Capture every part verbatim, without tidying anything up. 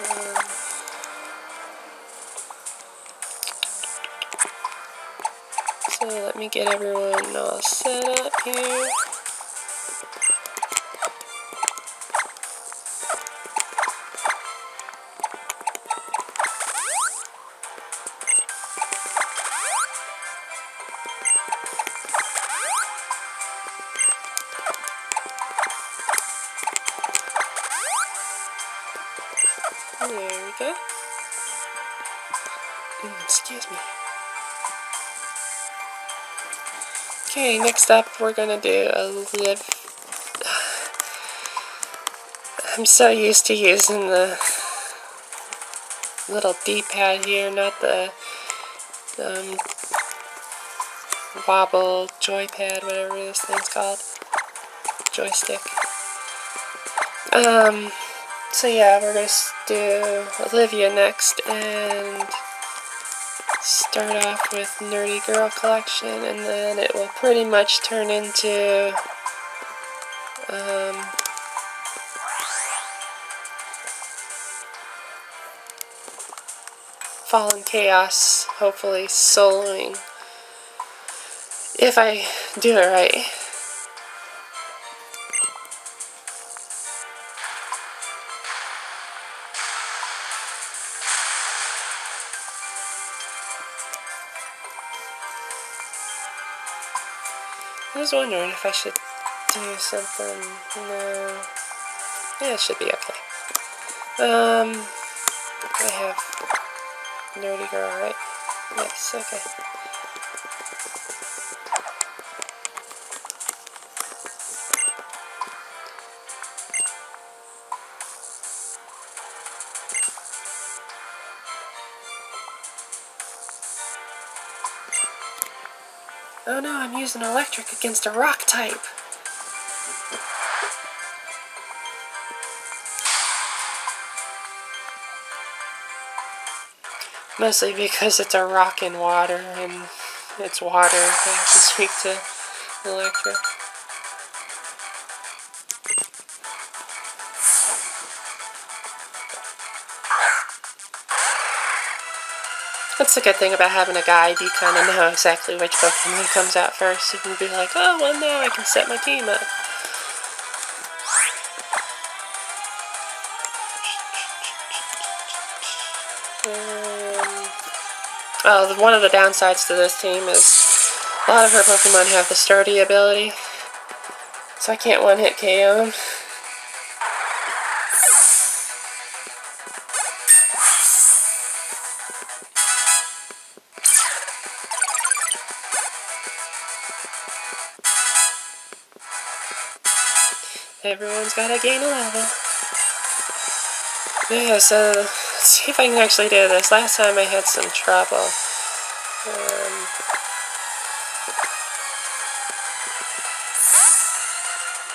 Um, so let me get everyone all set up here. Excuse me. Okay, next up we're gonna do a live. I'm so used to using the little D-pad here, not the um, wobble joypad, whatever this thing's called, joystick. Um. So yeah, we're gonna do Olivia next, and start off with Nerdy Girl Collection, and then it will pretty much turn into um, Fallen Chaos, hopefully soloing, if I do it right. I was wondering if I should do something. No. Yeah, it should be okay. Um, I have Nerdy Girl, right? Yes, okay. Oh no, I'm using electric against a rock type. Mostly because it's a rock in water, and it's water that is weak to electric. That's the good thing about having a guide. You kind of know exactly which Pokemon comes out first. You can be like, oh, well, now I can set my team up. Um, oh, one of the downsides to this team is a lot of her Pokemon have the sturdy ability, so I can't one-hit K O them. Everyone's gotta gain a level. Yeah, so let's see if I can actually do this. Last time I had some trouble. Um,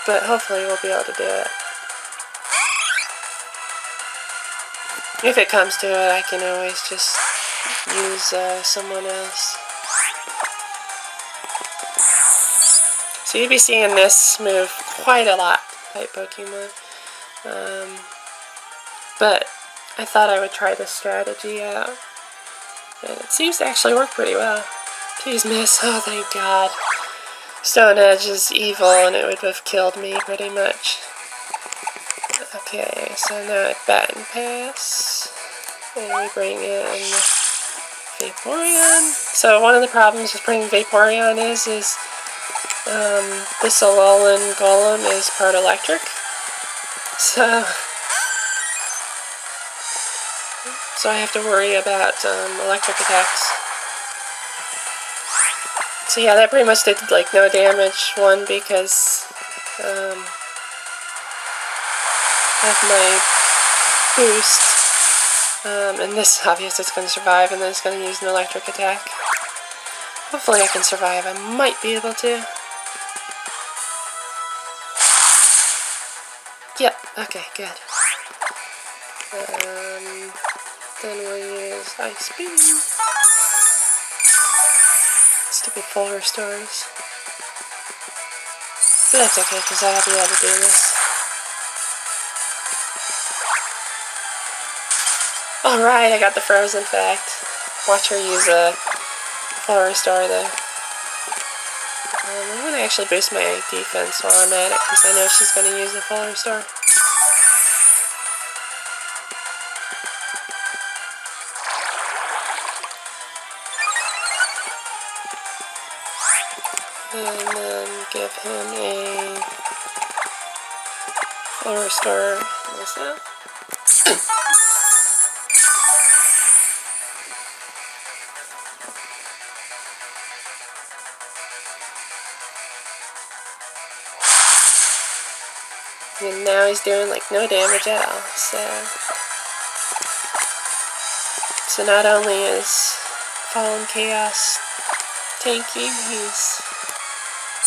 but hopefully we'll be able to do it. If it comes to it, I can always just use uh, someone else. So you'll be seeing this move quite a lot. Type Pokemon, um, but I thought I would try this strategy out, and it seems to actually work pretty well. Please miss, oh thank God. Stone Edge is evil and it would have killed me pretty much. Okay, so now at Baton Pass, and we bring in Vaporeon. So one of the problems with bringing Vaporeon is, is Um, this Alolan Golem is part electric, so so I have to worry about um, electric attacks. So yeah, that pretty much did like no damage. One, because um, of my boost, um, and this obviously it's going to survive, and then it's going to use an electric attack. Hopefully, I can survive. I might be able to. Yep, okay, good. Um, then we'll use Ice Beam. Stupid Flower Stars. But that's okay, because I'll be able to do this. Alright, I got the frozen fact. Watch her use a Flower Star though. Um, I'm gonna actually boost my defense while I'm at it because I know she's gonna use the Flower Star. And then give him a Flower Star. What's that? And now he's doing like no damage at all. So, so not only is Fallen Chaos tanky, he's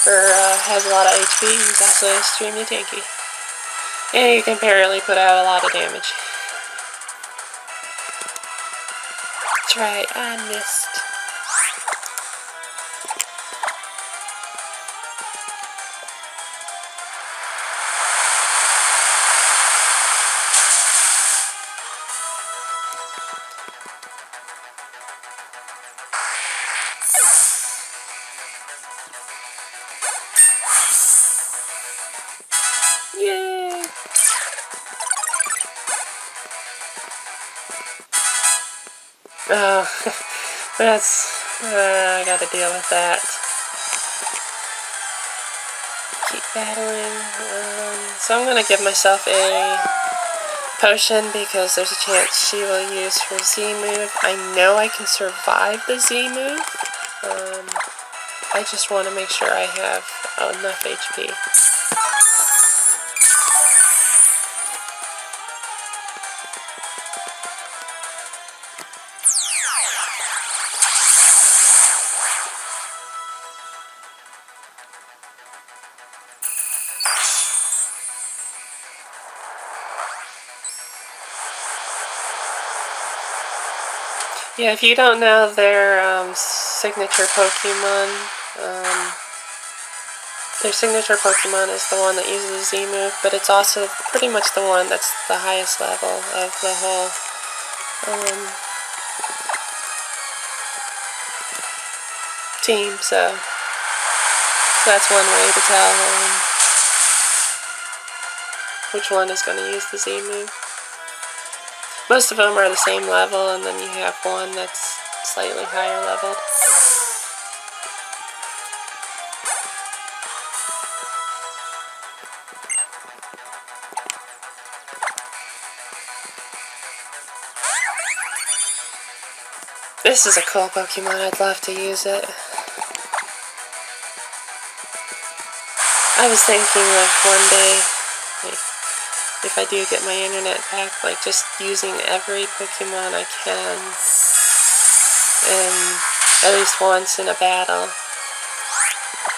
or uh, has a lot of H P. He's also extremely tanky, and he can apparently put out a lot of damage. That's right, I missed. Yay! Oh, that's... Uh, I gotta deal with that. Keep battling. Um, so I'm gonna give myself a potion because there's a chance she will use her Z move. I know I can survive the Z move. Um, I just want to make sure I have enough H P. Yeah, if you don't know their um, signature Pokemon, um, their signature Pokemon is the one that uses the Z move, but it's also pretty much the one that's the highest level of the whole um, team, so, so that's one way to tell um, which one is going to use the Z move. Most of them are the same level, and then you have one that's slightly higher leveled. This is a cool Pokemon, I'd love to use it. I was thinking of one day, like, if I do get my internet back, like just using every Pokemon I can, and at least once in a battle,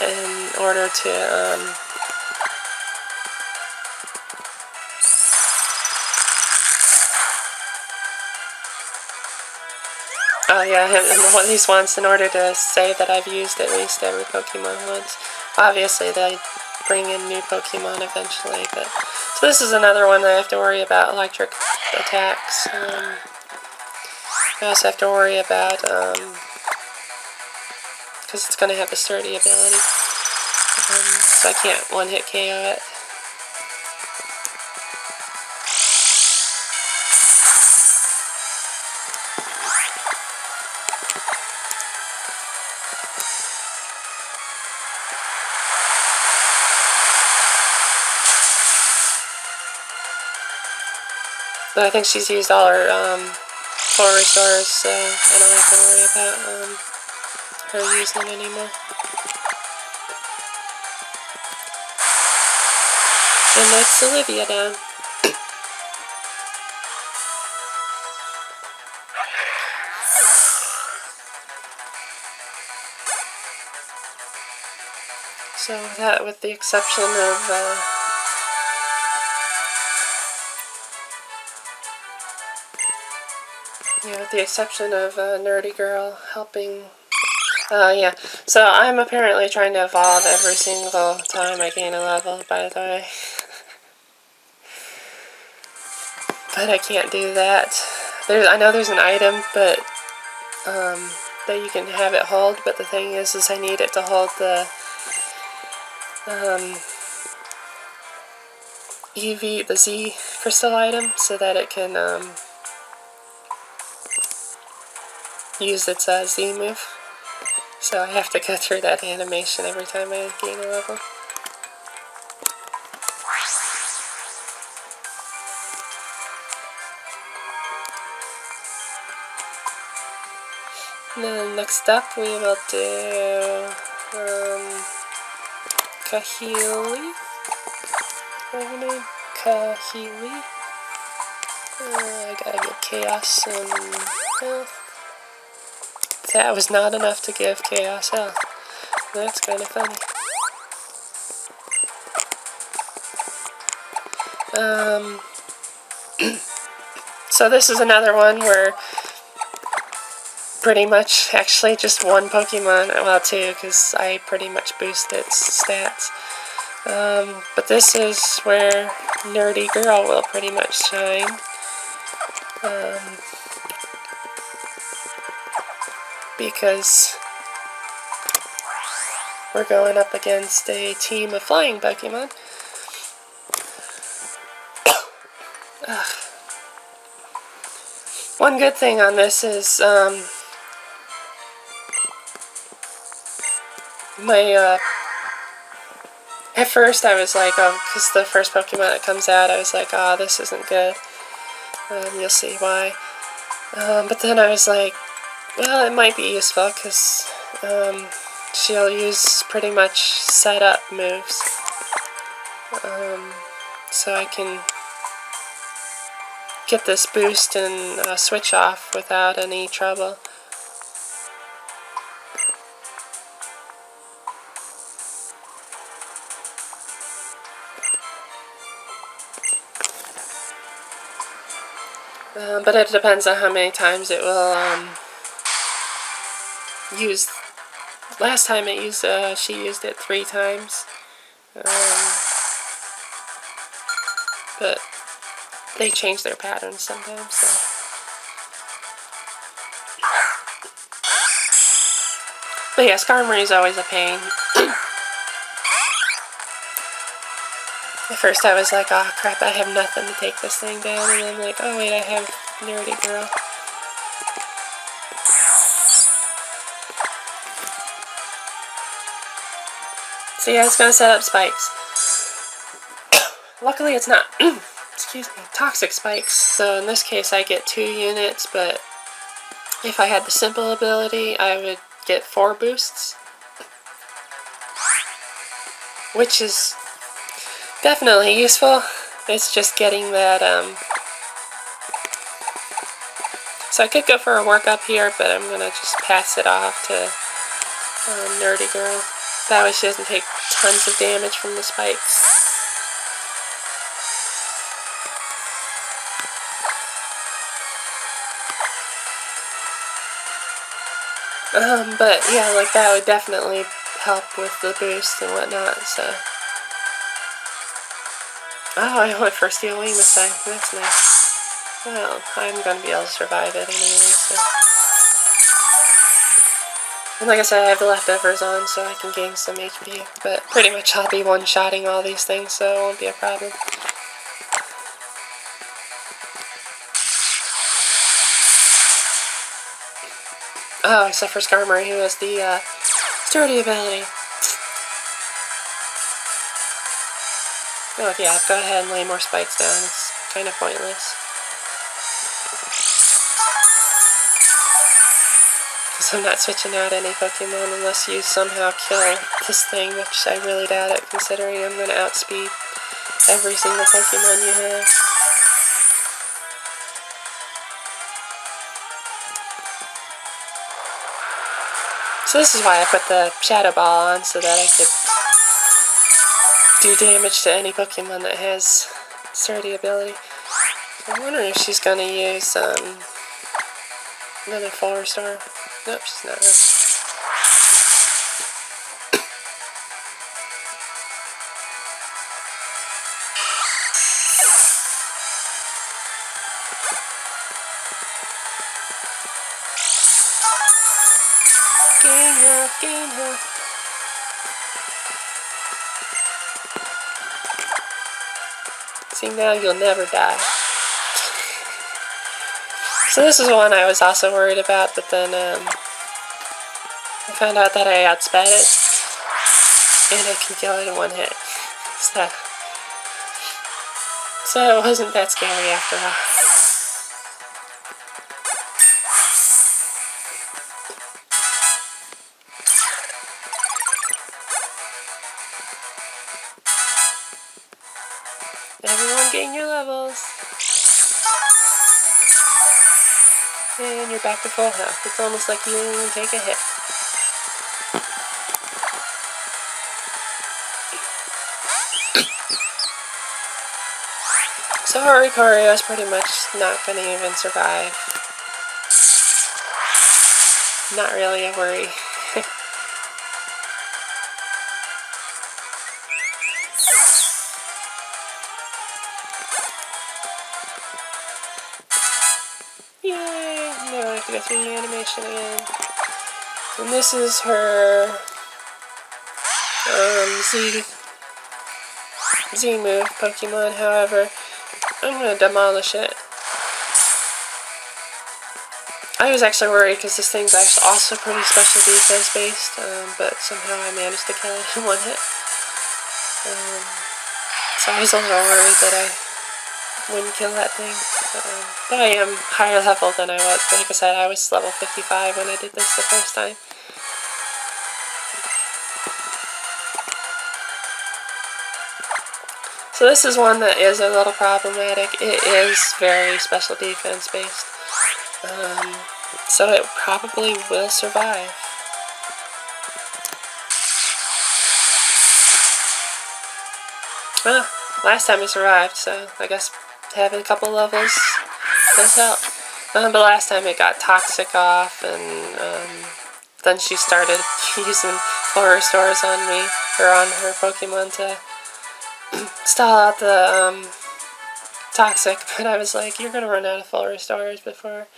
in order to um, oh yeah, at least once in order to say that I've used at least every Pokemon once. Obviously, they bring in new Pokemon eventually, but. So this is another one that I have to worry about electric attacks. Um, I also have to worry about, um, because it's going to have a sturdy ability. Um, so I can't one-hit K O it. But I think she's used all her um, Flower Stars, so I don't have to worry about um, her using it anymore. And that's Olivia down. So that, with the exception of... Uh, Yeah, with the exception of uh, Nerdy Girl helping. Uh, yeah, so I'm apparently trying to evolve every single time I gain a level, by the way. But I can't do that There's, I know there's an item, but um, that you can have it hold. But the thing is, is I need it to hold the um, E V, the Z crystal item, so that it can um, use its uh, Z move. So I have to go through that animation every time I gain a level. And then next up we will do um, Kahili. What do you mean? Kahili. Uh, I gotta get Chaos and health. That was not enough to give Chaos health. That's kind of funny. Um, so this is another one where pretty much, actually just one Pokemon, well two, because I pretty much boost its stats. Um, but this is where Nerdy Girl will pretty much shine. Um, because we're going up against a team of flying Pokemon. One good thing on this is um, my, uh, at first I was like, oh, because the first Pokemon that comes out, I was like, oh, this isn't good. Um, you'll see why. Um, but then I was like, well, it might be useful because um, she'll use pretty much set-up moves. Um, so I can get this boost and uh, switch off without any trouble. Um, but it depends on how many times it will um, used last time it used uh, she used it three times, um, but they change their patterns sometimes, so but yeah, Skarmory is always a pain. At first I was like, oh crap, I have nothing to take this thing down, and I'm like, oh wait, I have Nerdy Girl. So yeah, it's going to set up spikes. Luckily it's not excuse me, toxic spikes, so in this case I get two units, but if I had the simple ability I would get four boosts, which is definitely useful. It's just getting that, um... so I could go for a work up here, but I'm going to just pass it off to um, Nerdy Girl. That way she doesn't take tons of damage from the spikes. Um, but yeah, like that would definitely help with the boost and whatnot, so. Oh, I went for Steel Wing this time. That's nice. Well, I'm going to be able to survive it anyway, so. And like I said, I have the leftovers on, so I can gain some H P. But pretty much I'll be one-shotting all these things, so it won't be a problem. Oh, except for Skarmory, who has the uh, sturdy ability. Oh yeah, go ahead and lay more spikes down. It's kind of pointless. Because I'm not switching out any Pokemon unless you somehow kill this thing, which I really doubt it, considering I'm going to outspeed every single Pokemon you have. So this is why I put the Shadow Ball on, so that I could do damage to any Pokemon that has sturdy ability. I'm wondering if she's going to use um, another Flower Star. Nope, she's not. Gain health, gain health. See, now you'll never die. So this is one I was also worried about, but then um, I found out that I outspat it, and I can kill it in one hit. So, so it wasn't that scary after all. Everyone gain your levels. And you're back to full health. It's almost like you didn't even take a hit. So Horikorio is pretty much not going to even survive. Not really a worry. Through the animation again. And this is her um, Z, Z move Pokemon, however, I'm going to demolish it. I was actually worried because this thing's actually also pretty special defense based, um, but somehow I managed to kill it in one hit. Um, so I was a little worried that I wouldn't kill that thing. Um, but I am higher level than I was. Like I said, I was level fifty-five when I did this the first time. So this is one that is a little problematic. It is very special defense based. Um, so it probably will survive. Well, last time it survived, so I guess having a couple levels does help. Um, but last time it got Toxic off, and um, then she started using Flower Stars on me, or on her Pokemon, to stall out the um, Toxic. But I was like, you're going to run out of Flower Stars before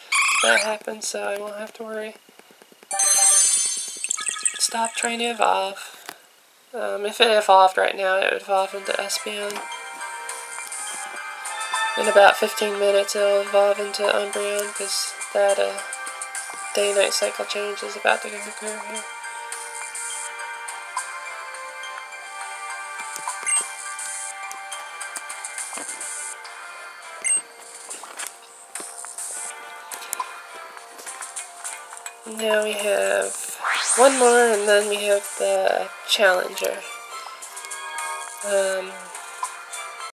that happens, so I won't have to worry. Stop trying to evolve. Um, if it evolved right now, it would evolve into Espeon. In about fifteen minutes, it'll evolve into Umbreon, because that uh, day-night cycle change is about to occur here. Now we have one more, and then we have the Challenger. Um,